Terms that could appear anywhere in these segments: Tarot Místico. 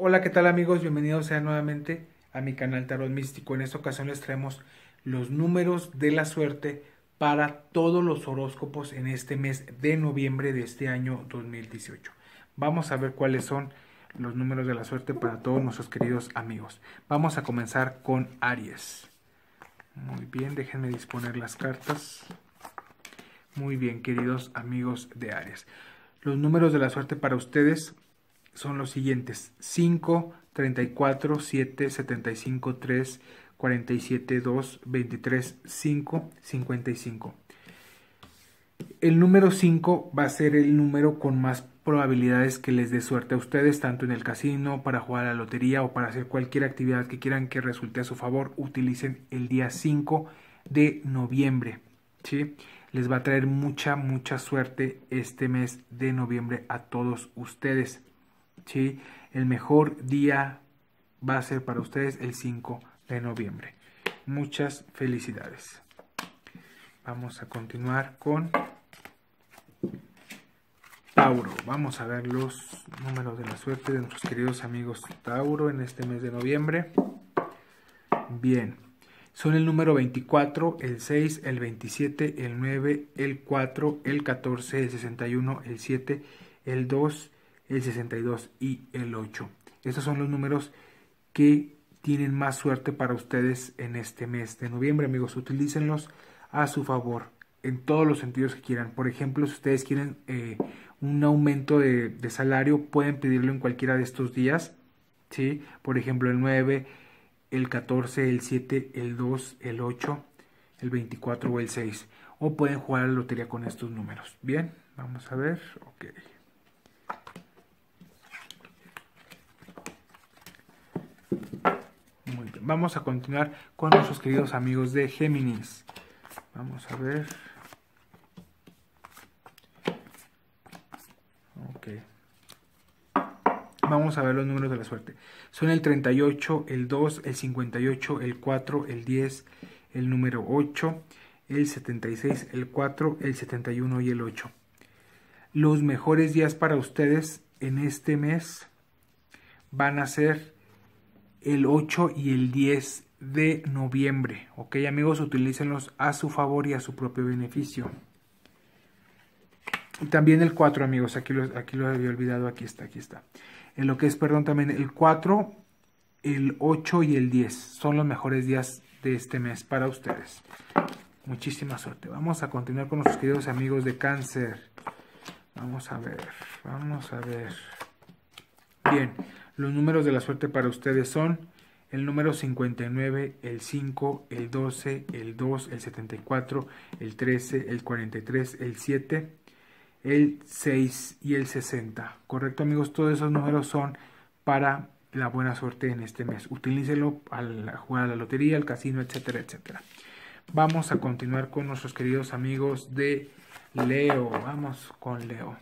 Hola, ¿qué tal amigos? Bienvenidos sean nuevamente a mi canal Tarot Místico. En esta ocasión les traemos los números de la suerte para todos los horóscopos en este mes de noviembre de este año 2018. Vamos a ver cuáles son los números de la suerte para todos nuestros queridos amigos. Vamos a comenzar con Aries. Muy bien, déjenme disponer las cartas. Muy bien, queridos amigos de Aries. Los números de la suerte para ustedes son los siguientes: 5, 34, 7, 75, 3, 47, 2, 23, 5, 55. El número 5 va a ser el número con más probabilidades que les dé suerte a ustedes, tanto en el casino, para jugar a la lotería o para hacer cualquier actividad que quieran que resulte a su favor. Utilicen el día 5 de noviembre, ¿sí? Les va a traer mucha suerte este mes de noviembre a todos ustedes. Sí, el mejor día va a ser para ustedes el 5 de noviembre. Muchas felicidades. Vamos a continuar con Tauro. Vamos a ver los números de la suerte de nuestros queridos amigos Tauro en este mes de noviembre. Bien, son el número 24, el 6, el 27, el 9, el 4, el 14, el 61, el 7, el 2, el 62 y el 8. Estos son los números que tienen más suerte para ustedes en este mes de noviembre, amigos. Utilícenlos a su favor en todos los sentidos que quieran. Por ejemplo, si ustedes quieren un aumento de salario, pueden pedirlo en cualquiera de estos días, ¿sí? Por ejemplo, el 9, el 14, el 7, el 2, el 8, el 24 o el 6. O pueden jugar a la lotería con estos números. Bien, vamos a ver. Ok. Muy bien, vamos a continuar con nuestros queridos amigos de Géminis. Vamos a ver. Ok. Vamos a ver los números de la suerte. Son el 38, el 2, el 58, el 4, el 10, el número 8, el 76, el 4, el 71 y el 8. Los mejores días para ustedes en este mes van a ser el 8 y el 10 de noviembre. Ok, amigos, utilícenlos a su favor y a su propio beneficio. Y también el 4, amigos, aquí lo había olvidado, aquí está. En lo que es, perdón, también el 4, el 8 y el 10 son los mejores días de este mes para ustedes. Muchísima suerte. Vamos a continuar con nuestros queridos amigos de Cáncer. Vamos a ver. Bien. Los números de la suerte para ustedes son el número 59, el 5, el 12, el 2, el 74, el 13, el 43, el 7, el 6 y el 60. Correcto, amigos, todos esos números son para la buena suerte en este mes. Utilícenlo al jugar a la lotería, al casino, etcétera, etcétera. Vamos a continuar con nuestros queridos amigos de Leo. Vamos con Leo.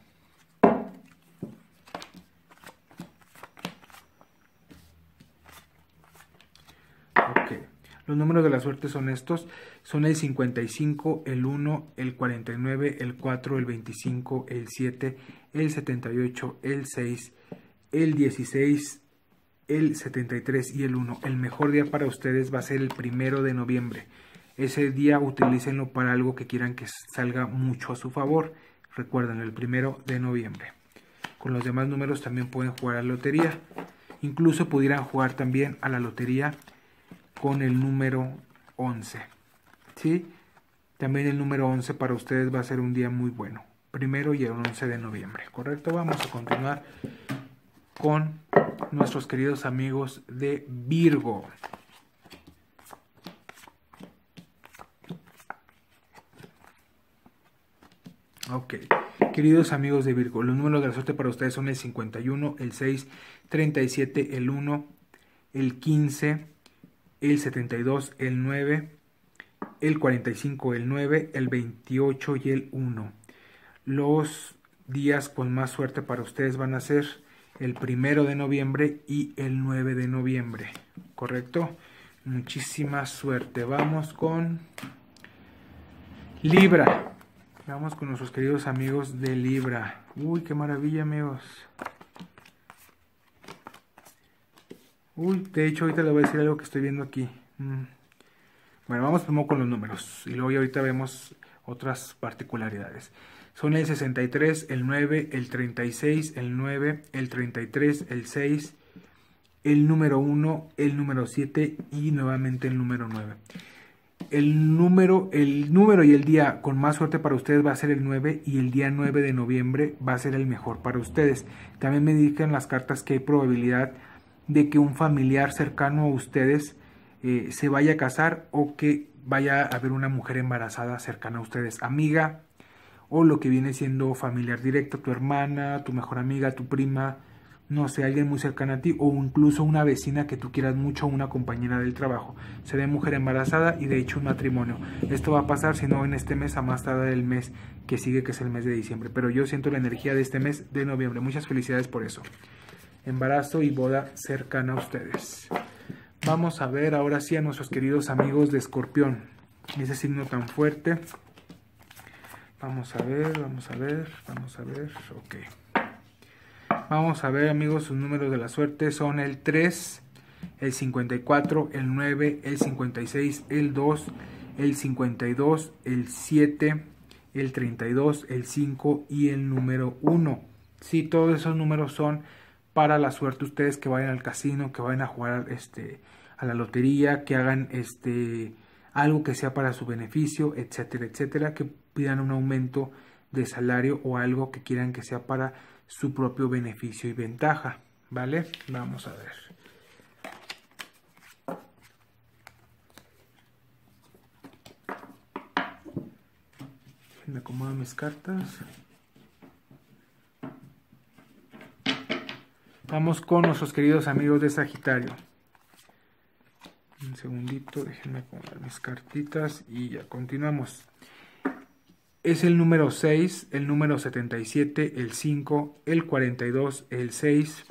Los números de la suerte son estos, son el 55, el 1, el 49, el 4, el 25, el 7, el 78, el 6, el 16, el 73 y el 1. El mejor día para ustedes va a ser el 1 de noviembre. Ese día utilícenlo para algo que quieran que salga mucho a su favor. Recuerden, el 1 de noviembre. Con los demás números también pueden jugar a la lotería. Incluso pudieran jugar también a la lotería con el número 11, ¿sí? También el número 11 para ustedes va a ser un día muy bueno, 1 y el 11 de noviembre, ¿correcto? Vamos a continuar con nuestros queridos amigos de Virgo. Ok, queridos amigos de Virgo, los números de la suerte para ustedes son el 51, el 6, 37, el 1, el 15, el 72, el 9, el 45, el 9, el 28 y el 1. Los días con más suerte para ustedes van a ser el 1 de noviembre y el 9 de noviembre, ¿correcto? Muchísima suerte. Vamos con Libra. Vamos con nuestros queridos amigos de Libra. Uy, qué maravilla, amigos. Uy, de hecho ahorita le voy a decir algo que estoy viendo aquí. Bueno, vamos primero con los números y luego ahorita vemos otras particularidades. Son el 63, el 9, el 36, el 9, el 33, el 6, el número 1, el número 7 y nuevamente el número 9. El número y el día con más suerte para ustedes va a ser el 9 y el día 9 de noviembre va a ser el mejor para ustedes. También me indican las cartas que hay probabilidad de que un familiar cercano a ustedes se vaya a casar o que vaya a haber una mujer embarazada cercana a ustedes, amiga o lo que viene siendo familiar directo, tu hermana, tu mejor amiga, tu prima, no sé, alguien muy cercano a ti o incluso una vecina que tú quieras mucho, una compañera del trabajo. Se ve mujer embarazada y de hecho un matrimonio. Esto va a pasar si no en este mes, a más tardar el mes que sigue, que es el mes de diciembre. Pero yo siento la energía de este mes de noviembre. Muchas felicidades por eso. Embarazo y boda cercana a ustedes. Vamos a ver ahora sí a nuestros queridos amigos de Escorpión. Ese signo tan fuerte. Vamos a ver, vamos a ver, vamos a ver. Ok. Vamos a ver, amigos, sus números de la suerte son el 3, el 54, el 9, el 56, el 2, el 52, el 7, el 32, el 5 y el número 1. Sí, todos esos números son para la suerte ustedes que vayan al casino, que vayan a jugar a la lotería, que hagan algo que sea para su beneficio, etcétera, etcétera, que pidan un aumento de salario o algo que quieran que sea para su propio beneficio y ventaja, ¿vale? Vamos a ver. Me acomodo mis cartas. Vamos con nuestros queridos amigos de Sagitario. Un segundito, déjenme acomodar mis cartitas y ya continuamos. Es el número 6, el número 77, el 5, el 42, el 6,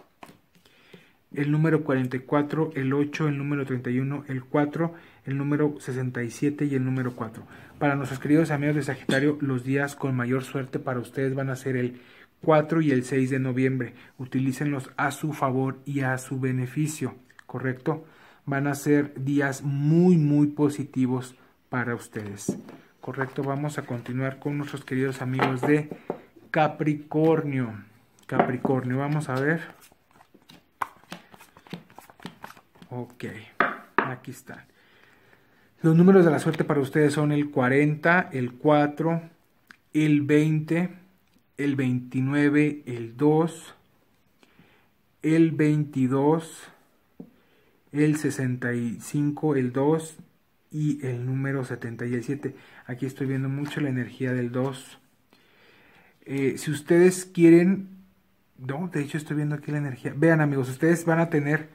el número 44, el 8, el número 31, el 4, el número 67 y el número 4. Para nuestros queridos amigos de Sagitario, los días con mayor suerte para ustedes van a ser el 4 y el 6 de noviembre. Utilícenlos a su favor y a su beneficio, ¿correcto? Van a ser días muy, muy positivos para ustedes. Correcto, vamos a continuar con nuestros queridos amigos de Capricornio. Capricornio, vamos a ver. Ok, aquí están. Los números de la suerte para ustedes son el 40, el 4, el 20, el 29, el 2, el 22, el 65, el 2, y el número 77. Aquí estoy viendo mucho la energía del 2. Si ustedes quieren... No, de hecho estoy viendo aquí la energía. Vean, amigos, ustedes van a tener...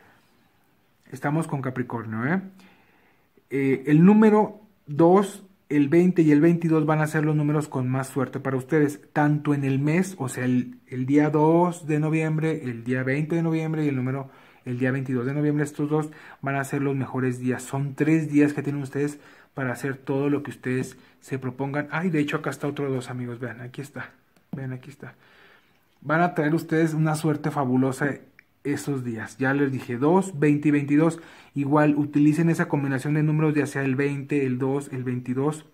Estamos con Capricornio, ¿eh? El número 2, el 20 y el 22 van a ser los números con más suerte para ustedes. Tanto en el mes, o sea, el día 2 de noviembre, el día 20 de noviembre y el día 22 de noviembre, estos dos van a ser los mejores días. Son 3 días que tienen ustedes para hacer todo lo que ustedes se propongan. Ay, de hecho acá está otro 2, amigos. Vean, aquí está. Vean, aquí está. Van a traer ustedes una suerte fabulosa esos días. Ya les dije 2, 20 y 22. Igual utilicen esa combinación de números, ya sea el 20, el 2, el 22,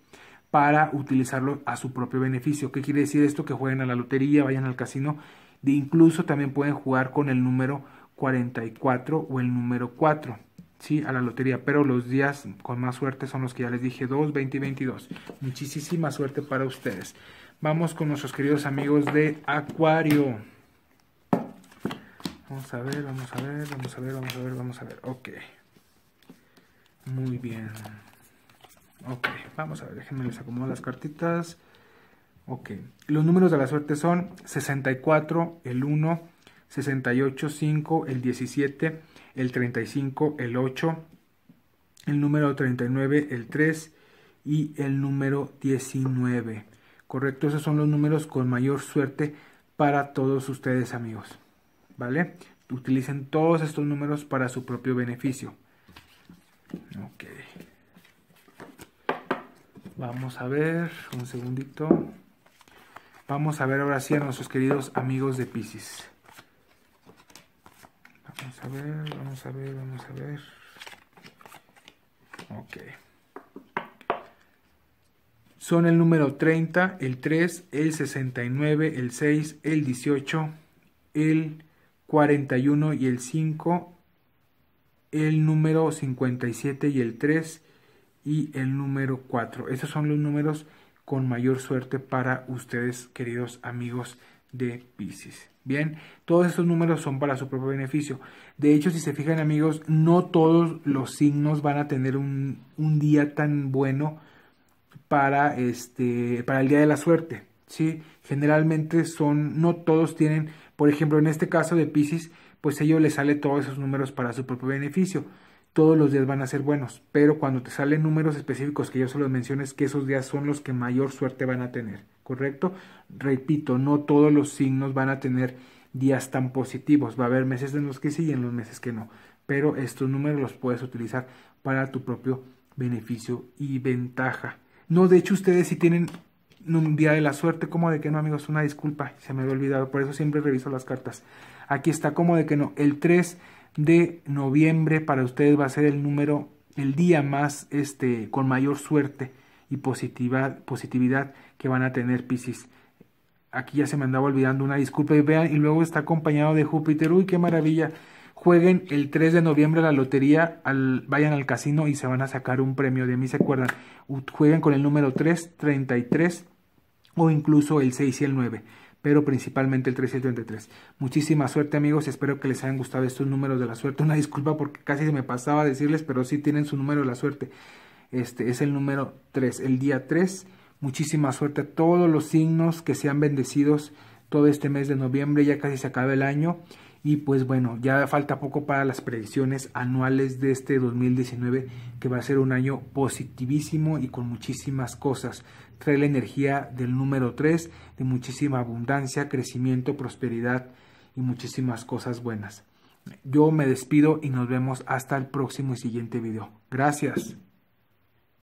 para utilizarlo a su propio beneficio. ¿Qué quiere decir esto? Que jueguen a la lotería, vayan al casino. E incluso también pueden jugar con el número 44 o el número 4, ¿sí? A la lotería, pero los días con más suerte son los que ya les dije, 2, 20 y 22. Muchísima suerte para ustedes. Vamos con nuestros queridos amigos de Acuario. Vamos a ver, vamos a ver, vamos a ver, vamos a ver, vamos a ver. Ok. Muy bien. Ok, vamos a ver, déjenme les acomodo las cartitas. Ok. Los números de la suerte son 64, el 1, 68, 5, el 17, el 35, el 8, el número 39, el 3 y el número 19. Correcto, esos son los números con mayor suerte para todos ustedes, amigos, ¿vale? Utilicen todos estos números para su propio beneficio. Ok. Vamos a ver, un segundito. Vamos a ver ahora sí a nuestros queridos amigos de Piscis. Vamos a ver, vamos a ver, vamos a ver. Ok. Son el número 30, el 3, el 69, el 6, el 18, el 41 y el 5, el número 57 y el 3 y el número 4. Estos son los números con mayor suerte para ustedes, queridos amigos de Piscis. Bien, todos estos números son para su propio beneficio. De hecho, si se fijan, amigos, no todos los signos van a tener un día tan bueno para el día de la suerte, ¿sí? Generalmente son, no todos tienen, por ejemplo, en este caso de Piscis, pues a ellos les sale todos esos números para su propio beneficio. Todos los días van a ser buenos, pero cuando te salen números específicos que yo se los mencioné, es que esos días son los que mayor suerte van a tener, ¿correcto? Repito, no todos los signos van a tener días tan positivos. Va a haber meses en los que sí y en los meses que no, pero estos números los puedes utilizar para tu propio beneficio y ventaja. No, de hecho, ustedes sí tienen un día de la suerte. Como de que no, amigos? Una disculpa, se me había olvidado, por eso siempre reviso las cartas. Aquí está, como de que no. El 3 de noviembre para ustedes va a ser el número, el día más, con mayor suerte y positividad que van a tener, Piscis. Aquí ya se me andaba olvidando, una disculpa. Y vean, y luego está acompañado de Júpiter. Uy, qué maravilla. Jueguen el 3 de noviembre a la lotería, vayan al casino y se van a sacar un premio. De mí se acuerdan. Jueguen con el número 3, 33 o incluso el 6 y el 9, pero principalmente el 3 y el 33. Muchísima suerte, amigos. Espero que les hayan gustado estos números de la suerte. Una disculpa porque casi se me pasaba a decirles, pero sí tienen su número de la suerte. Este es el número 3, el día 3. Muchísima suerte a todos los signos, que sean bendecidos todo este mes de noviembre. Ya casi se acaba el año. Y pues bueno, ya falta poco para las predicciones anuales de este 2019, que va a ser un año positivísimo y con muchísimas cosas. Trae la energía del número 3, de muchísima abundancia, crecimiento, prosperidad y muchísimas cosas buenas. Yo me despido y nos vemos hasta el próximo y siguiente video. Gracias.